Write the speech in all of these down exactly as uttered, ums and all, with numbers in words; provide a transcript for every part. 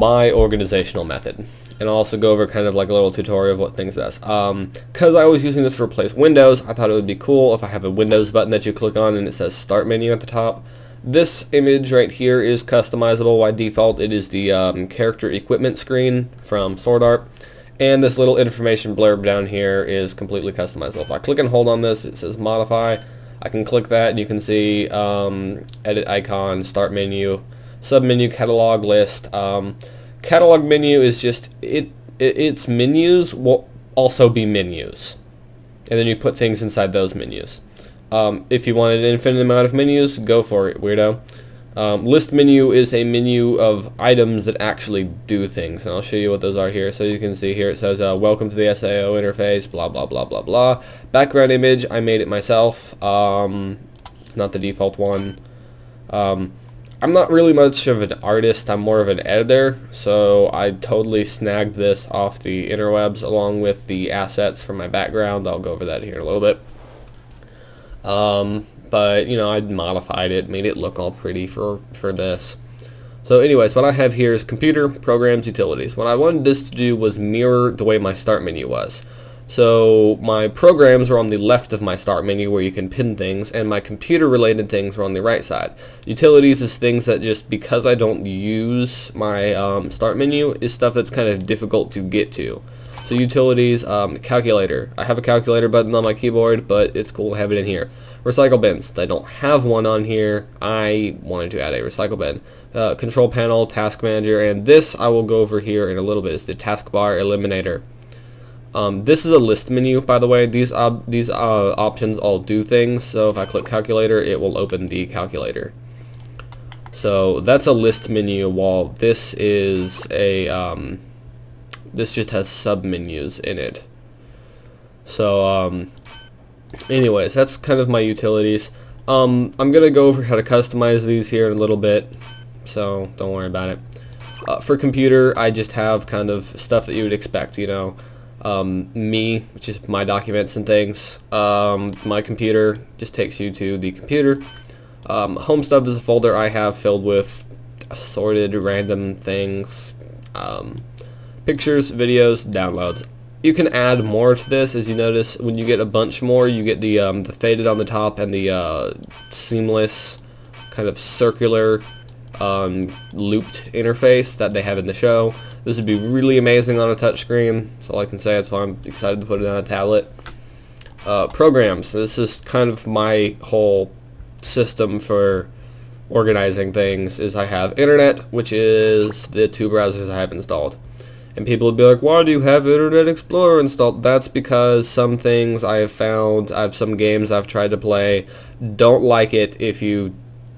my organizational method. And I'll also go over kind of like a little tutorial of what things does. Um, because I was using this to replace Windows, I thought it would be cool if I have a Windows button that you click on and it says Start Menu at the top. This image right here is customizable. By default, it is the um, character equipment screen from Sword Art. And this little information blurb down here is completely customizable. If I click and hold on this, it says Modify. I can click that and you can see um, Edit Icon, Start Menu, Submenu, Catalog, List. Um, Catalog menu is just, it, it. its menus will also be menus. And then you put things inside those menus. Um, if you wanted an infinite amount of menus, go for it, weirdo. Um, list menu is a menu of items that actually do things. And I'll show you what those are here. So you can see here it says, uh, welcome to the S A O interface, blah, blah, blah, blah, blah. Background image, I made it myself. Um, not the default one. Um, I'm not really much of an artist, I'm more of an editor, so I totally snagged this off the interwebs along with the assets from my background. I'll go over that here in a little bit. Um, but, you know, I modified it, made it look all pretty for, for this. So anyways, what I have here is computer, programs, utilities. What I wanted this to do was mirror the way my start menu was. So my programs are on the left of my start menu where you can pin things, and my computer related things are on the right side. Utilities is things that just because I don't use my um, start menu is stuff that's kind of difficult to get to. So utilities, um, calculator. I have a calculator button on my keyboard, but it's cool to have it in here. Recycle bins. I don't have one on here. I wanted to add a recycle bin. Uh, control panel, task manager, and this I will go over here in a little bit is the Taskbar Eliminator. Um, this is a list menu, by the way. These ob these uh, options all do things, so if I click calculator, it will open the calculator. So that's a list menu, while this is a, um, this just has sub-menus in it. So, um, anyways, that's kind of my utilities. Um, I'm going to go over how to customize these here in a little bit, so don't worry about it. Uh, for computer, I just have kind of stuff that you would expect, you know. Um, me, which is my documents and things. Um, my computer just takes you to the computer. Um, home stuff is a folder I have filled with assorted random things. Um, pictures, videos, downloads. You can add more to this. As you notice, when you get a bunch more, you get the, um, the faded on the top and the uh, seamless kind of circular um, looped interface that they have in the show. This would be really amazing on a touchscreen. That's all I can say. That's why I'm excited to put it on a tablet. Uh, programs. This is kind of my whole system for organizing things. Is I have Internet, which is the two browsers I have installed. And people would be like, why do you have Internet Explorer installed? That's because some things I have found, I have some games I've tried to play, don't like it if you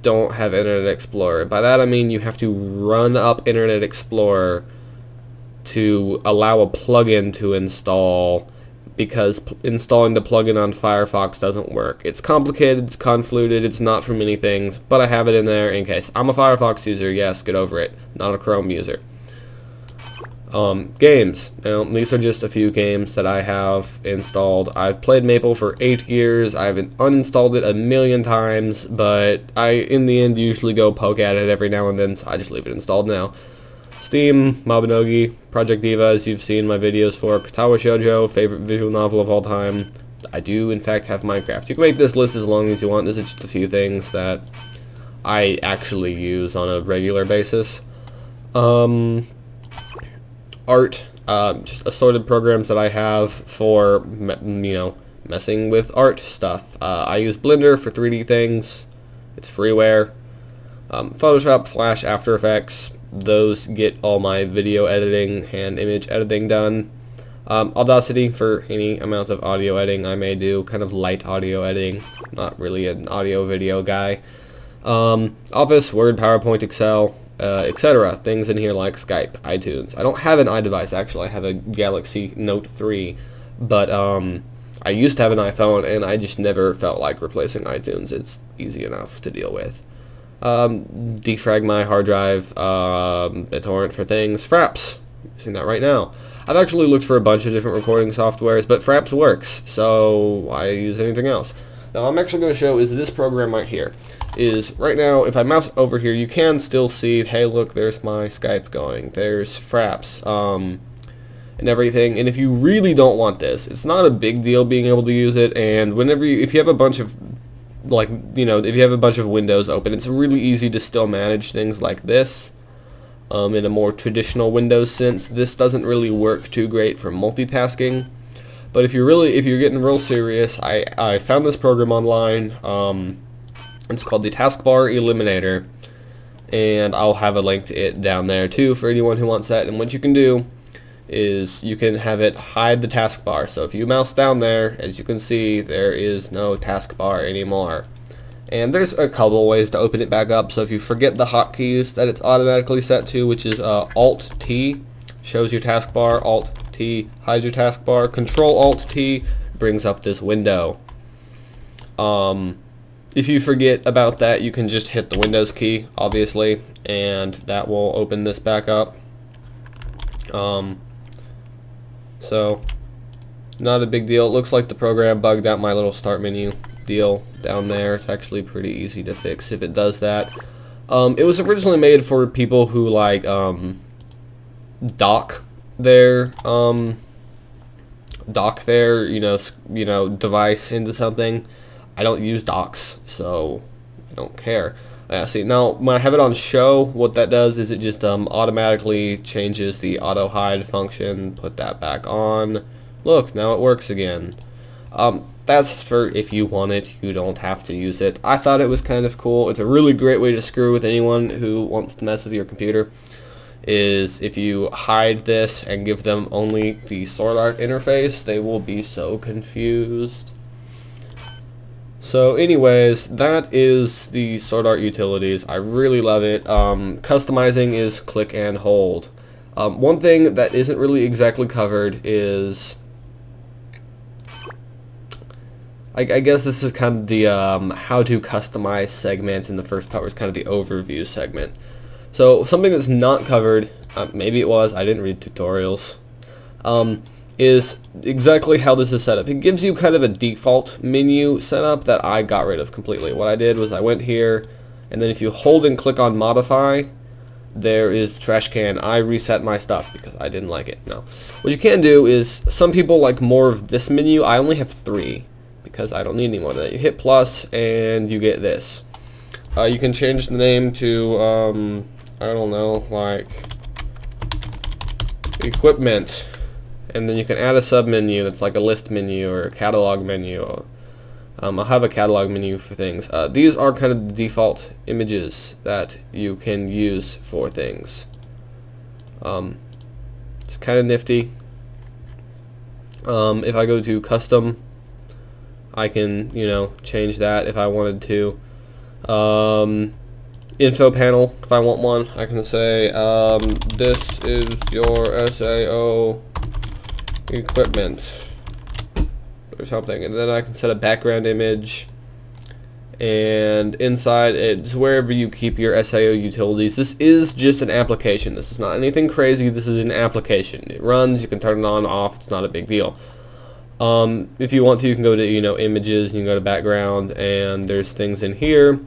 don't have Internet Explorer. By that I mean you have to run up Internet Explorer to allow a plugin to install, because p installing the plugin on Firefox doesn't work. It's complicated, it's convoluted, it's not for many things, but I have it in there in case. I'm a Firefox user, yes, get over it. Not a Chrome user. Um, games. Now, these are just a few games that I have installed. I've played Maple for eight years. I've uninstalled it a million times, but I, in the end, usually go poke at it every now and then, so I just leave it installed now. Steam, Mabinogi, Project Diva, as you've seen my videos for, Katawa Shoujo, favorite visual novel of all time. I do, in fact, have Minecraft. You can make this list as long as you want. This is just a few things that I actually use on a regular basis. Um, art, uh, just assorted programs that I have for, you know, messing with art stuff. Uh, I use Blender for three D things. It's freeware. Um, Photoshop, Flash, After Effects. Those get all my video editing and image editing done. Um, Audacity for any amount of audio editing I may do, kind of light audio editing, not really an audio video guy. Um, Office, Word, PowerPoint, Excel, uh, et cetera. Things in here like Skype, iTunes. I don't have an iDevice actually, I have a Galaxy Note three, but um, I used to have an iPhone and I just never felt like replacing iTunes. It's easy enough to deal with. Um, defrag my hard drive, um, a torrent for things, Fraps, you're seeing that right now. I've actually looked for a bunch of different recording softwares, but Fraps works, so why use anything else? Now what I'm actually going to show is this program right here. Is right now, if I mouse over here, you can still see, hey look, there's my Skype going, there's Fraps, um, and everything. And if you really don't want this, it's not a big deal being able to use it. And whenever you, if you have a bunch of, like, you know, if you have a bunch of windows open, it's really easy to still manage things like this. Um, in a more traditional Windows sense, this doesn't really work too great for multitasking. But if you're really, if you're getting real serious, I, I found this program online. Um, it's called the Taskbar Eliminator, and I'll have a link to it down there too for anyone who wants that. And what you can do is you can have it hide the taskbar. So if you mouse down there, as you can see, there is no taskbar anymore. And there's a couple ways to open it back up. So if you forget the hotkeys that it's automatically set to, which is uh, Alt T shows your taskbar, Alt T hides your taskbar, Control Alt T brings up this window. Um, if you forget about that, you can just hit the Windows key, obviously, and that will open this back up. Um, so, not a big deal. It looks like the program bugged out my little start menu deal down there. It's actually pretty easy to fix if it does that. Um, it was originally made for people who like um, dock their um, dock their you know you know device into something. I don't use docks, so I don't care. Uh, see, now when I have it on show, what that does is it just um, automatically changes the auto hide function. Put that back on. Look, now it works again. Um, That's for if you want it, you don't have to use it. I thought it was kind of cool. It's a really great way to screw with anyone who wants to mess with your computer, is if you hide this and give them only the Sword Art interface, they will be so confused. So anyways, that is the Sword Art utilities. I really love it. Um, customizing is click and hold. Um, one thing that isn't really exactly covered is, I guess this is kind of the um, how to customize segment, and the first part was kind of the overview segment. So something that's not covered, uh, maybe it was, I didn't read tutorials, um, is exactly how this is set up. It gives you kind of a default menu setup that I got rid of completely. What I did was I went here, and then if you hold and click on modify, there is the trash can. I reset my stuff because I didn't like it. No. What you can do is, some people like more of this menu. I only have three, because I don't need any more than that. You hit plus and you get this. Uh, you can change the name to, um, I don't know, like equipment, and then you can add a sub menu that's like a list menu or a catalog menu. Um, I'll have a catalog menu for things. Uh, these are kind of the default images that you can use for things. Um, it's kind of nifty. Um, if I go to custom, I can, you know, change that if I wanted to. Um, info panel, if I want one, I can say, um, this is your S A O equipment, or something. And then I can set a background image. And inside, it's wherever you keep your S A O utilities. This is just an application. This is not anything crazy. This is an application. It runs, you can turn it on, off, it's not a big deal. Um, if you want to, you can go to, you know, images, and you can go to background, and there's things in here,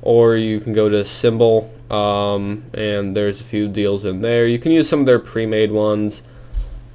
or you can go to symbol, um, and there's a few deals in there. You can use some of their pre-made ones.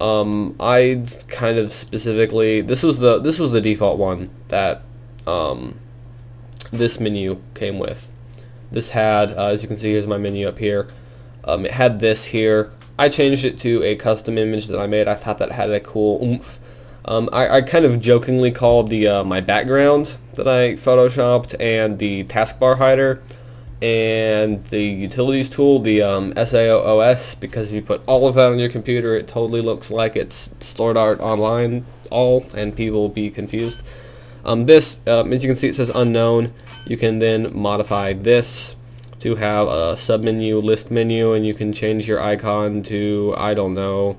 Um, I kind of specifically, this was the, this was the default one that, um, this menu came with. This had, uh, as you can see, here's my menu up here. Um, it had this here. I changed it to a custom image that I made. I thought that had a cool oomph. Um, I, I kind of jokingly called the uh, my background that I photoshopped, and the taskbar hider and the utilities tool the um, S A O O S, because if you put all of that on your computer, it totally looks like it's Sword Art Online all, and people will be confused. Um, this, um, as you can see, it says unknown. You can then modify this to have a submenu, list menu, and you can change your icon to, I don't know,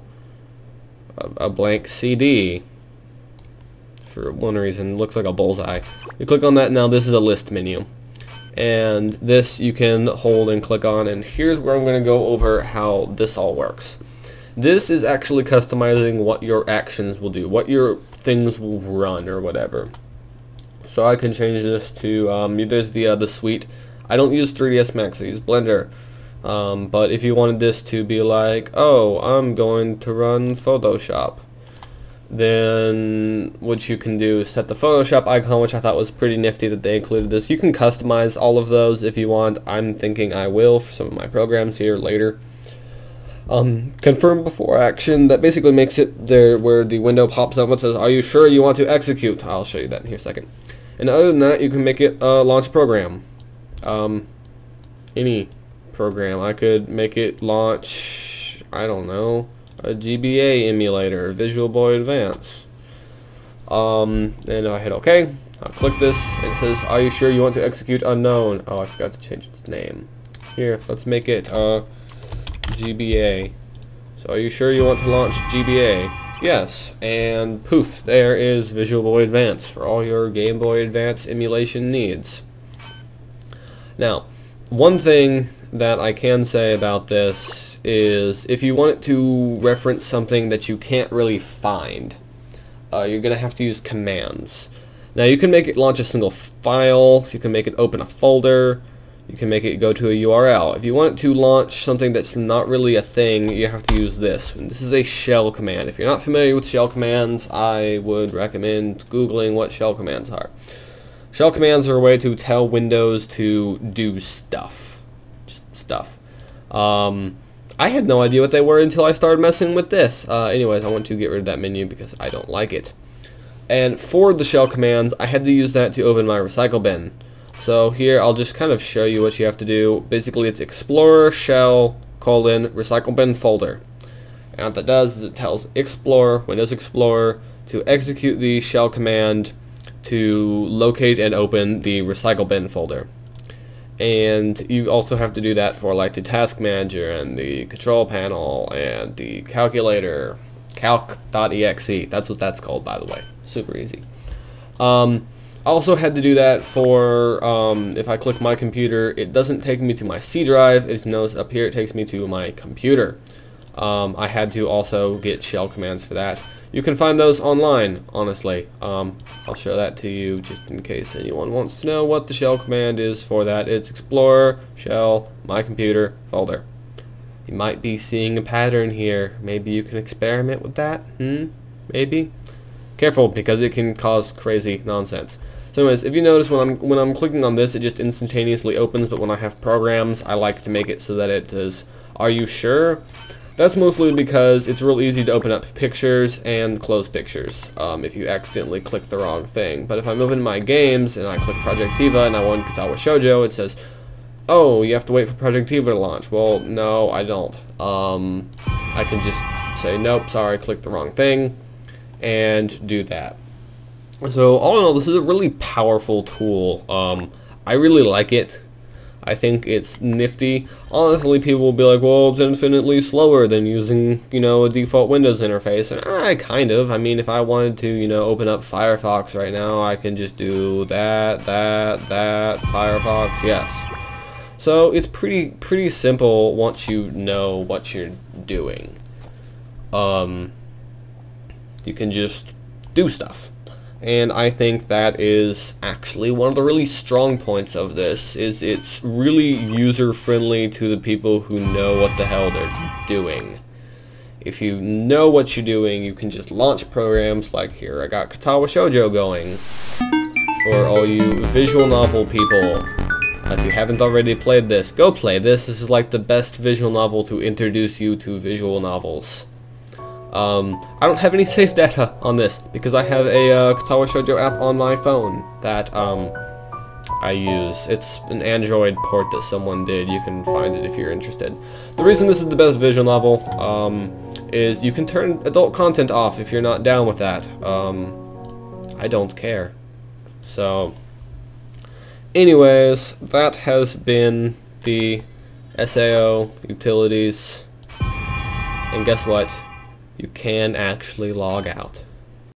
a, a blank C D. For one reason, looks like a bullseye. You click on that. Now this is a list menu, and this you can hold and click on, and here's where I'm going to go over how this all works. This is actually customizing what your actions will do, what your things will run or whatever. So I can change this to, um, there's the, uh, the suite. I don't use three D S Max, I use Blender. Um, but if you wanted this to be like, oh, I'm going to run Photoshop, then what you can do is set the Photoshop icon, which I thought was pretty nifty that they included this. You can customize all of those if you want. I'm thinking I will for some of my programs here later. Um, confirm before action, that basically makes it there where the window pops up and says, are you sure you want to execute? I'll show you that in here a second. And other than that, you can make it uh, launch program. Um, any program. I could make it launch, I don't know, a G B A emulator, Visual Boy Advance. Um, and I hit OK. I'll click this and it says, are you sure you want to execute unknown? Oh, I forgot to change its name. Here, let's make it uh, G B A. So are you sure you want to launch G B A? Yes. And poof, there is Visual Boy Advance for all your Game Boy Advance emulation needs. Now, one thing that I can say about this is if you want it to reference something that you can't really find, uh, you're going to have to use commands. Now you can make it launch a single file, you can make it open a folder, you can make it go to a U R L. If you want it to launch something that's not really a thing, you have to use this. And this is a shell command. If you're not familiar with shell commands, I would recommend Googling what shell commands are. Shell commands are a way to tell Windows to do stuff. Just stuff. Um, I had no idea what they were until I started messing with this. Uh, anyways, I want to get rid of that menu because I don't like it. And for the shell commands, I had to use that to open my recycle bin. So here, I'll just kind of show you what you have to do. Basically, it's Explorer shell colon recycle bin folder. And what that does is it tells Explorer, Windows Explorer, to execute the shell command to locate and open the recycle bin folder. And you also have to do that for like the task manager and the control panel and the calculator, calc.exe. That's what that's called, by the way. Super easy. Um, also had to do that for, um, if I click my computer, it doesn't take me to my C drive. As you notice up here, it takes me to my computer. Um, I had to also get shell commands for that. You can find those online, honestly. Um, I'll show that to you just in case anyone wants to know what the shell command is for that. It's Explorer, shell, my computer, folder. You might be seeing a pattern here. Maybe you can experiment with that? Hmm? Maybe? Careful, because it can cause crazy nonsense. So anyways, if you notice when I'm, when I'm clicking on this, it just instantaneously opens, but when I have programs, I like to make it so that it does, are you sure? That's mostly because it's real easy to open up pictures and close pictures um, if you accidentally click the wrong thing. But if I'm open my games and I click Project Diva and I want Katawa Shoujo, it says, oh, you have to wait for Project Diva to launch. Well, no, I don't. Um, I can just say, nope, sorry, click the wrong thing, and do that. So all in all, this is a really powerful tool. Um, I really like it. I think it's nifty. Honestly, people will be like, well, it's infinitely slower than using, you know, a default Windows interface. And I kind of, I mean, if I wanted to, you know, open up Firefox right now, I can just do that, that, that, Firefox, yes. So it's pretty, pretty simple once you know what you're doing. Um, you can just do stuff. And I think that is actually one of the really strong points of this, is it's really user-friendly to the people who know what the hell they're doing. If you know what you're doing, you can just launch programs like here. I got Katawa Shoujo going for all you visual novel people. If you haven't already played this, go play this. This is like the best visual novel to introduce you to visual novels. Um, I don't have any safe data on this because I have a uh, Katawa Shoujo app on my phone that um, I use. It's an Android port that someone did. You can find it if you're interested. The reason this is the best visual novel um, is you can turn adult content off if you're not down with that. Um, I don't care. So, anyways, that has been the S A O utilities, and guess what? You can actually log out.